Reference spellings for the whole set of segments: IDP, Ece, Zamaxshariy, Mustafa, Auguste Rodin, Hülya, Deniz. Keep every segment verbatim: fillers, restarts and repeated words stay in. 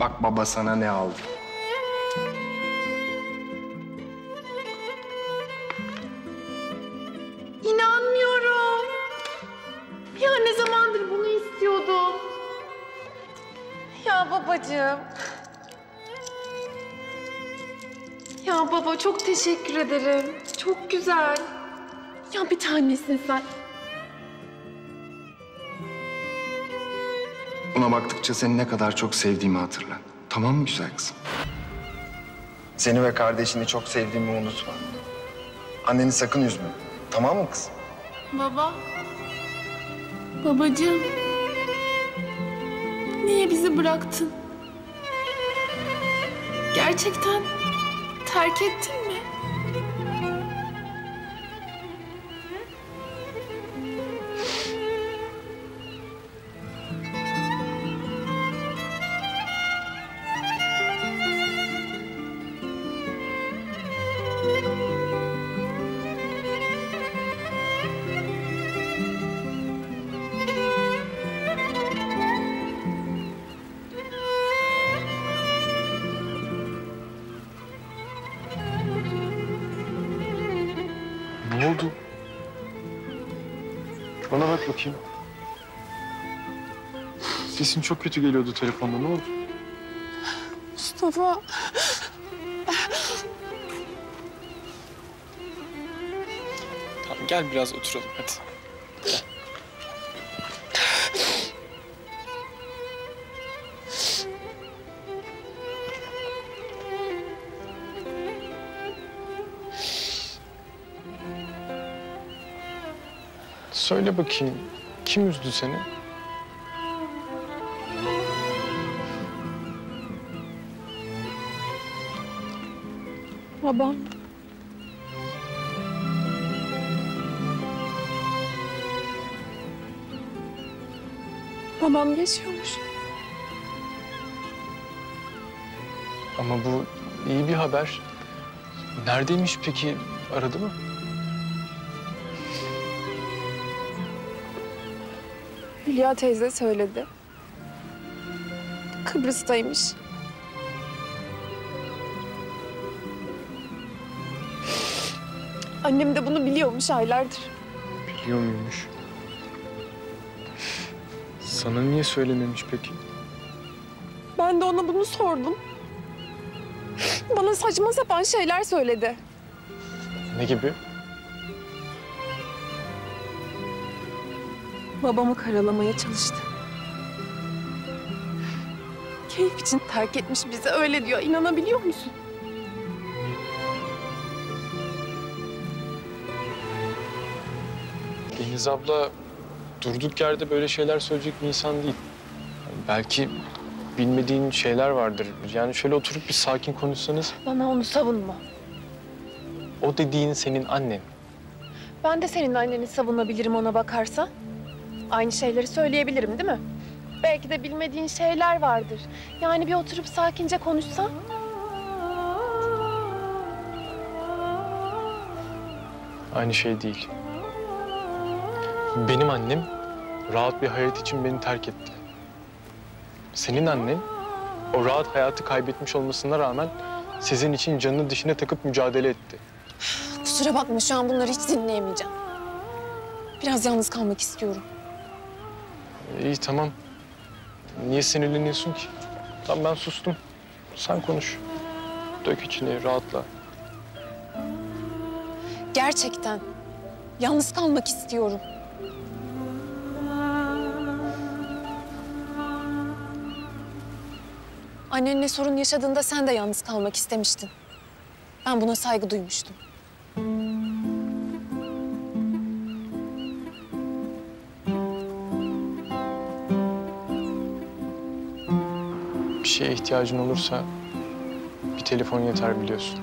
Bak baba sana ne aldı. İnanmıyorum. Ya ne zamandır bunu istiyordum. Ya babacığım. Ya baba çok teşekkür ederim. Çok güzel. Ya bir tanesin sen. Buna baktıkça seni ne kadar çok sevdiğimi hatırla. Tamam mı güzel kızım? Seni ve kardeşini çok sevdiğimi unutma. Anneni sakın üzme. Tamam mı kızım? Baba. Babacığım. Niye bizi bıraktın? Gerçekten terk ettin mi? Ne oldu? Bana bak bakayım. Sesin çok kötü geliyordu telefonda. Ne oldu? Mustafa. Tamam, gel biraz oturalım hadi. Gel. Söyle bakayım, kim üzdü seni? Babam. Babam yaşıyormuş. Ama bu iyi bir haber. Neredeymiş peki? Aradı mı? Hülya teyze söyledi. Kıbrıs'taymış. Annem de bunu biliyormuş aylardır. Biliyor muymuş? Sana niye söylememiş peki? Ben de ona bunu sordum. Bana saçma sapan şeyler söyledi. Ne gibi? Babamı karalamaya çalıştı. Keyif için terk etmiş bizi, öyle diyor. İnanabiliyor musun? Deniz abla durduk yerde böyle şeyler söyleyecek bir insan değil. Yani belki bilmediğin şeyler vardır. Yani şöyle oturup bir sakin konuşsanız. Bana onu savunma. O dediğin senin annen. Ben de senin anneni savunabilirim ona bakarsan. Aynı şeyleri söyleyebilirim değil mi? Belki de bilmediğin şeyler vardır. Yani bir oturup sakince konuşsan. Aynı şey değil. Benim annem rahat bir hayat için beni terk etti. Senin annen o rahat hayatı kaybetmiş olmasına rağmen sizin için canını dişine takıp mücadele etti. Kusura bakma şu an bunları hiç dinleyemeyeceğim. Biraz yalnız kalmak istiyorum. İyi tamam. Niye sinirleniyorsun ki? Tamam ben sustum. Sen konuş. Dök içini, rahatla. Gerçekten yalnız kalmak istiyorum. Annenle sorun yaşadığında sen de yalnız kalmak istemiştin. Ben buna saygı duymuştum. Bir şeye ihtiyacın olursa bir telefon yeter biliyorsun.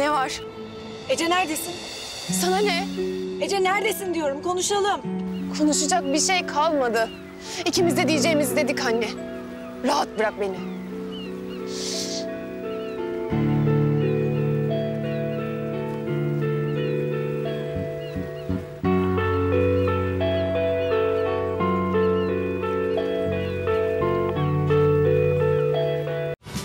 Ne var? Ece neredesin? Sana ne? Ece neredesin diyorum, konuşalım. Konuşacak bir şey kalmadı. İkimiz de diyeceğimizi dedik anne. Rahat bırak beni.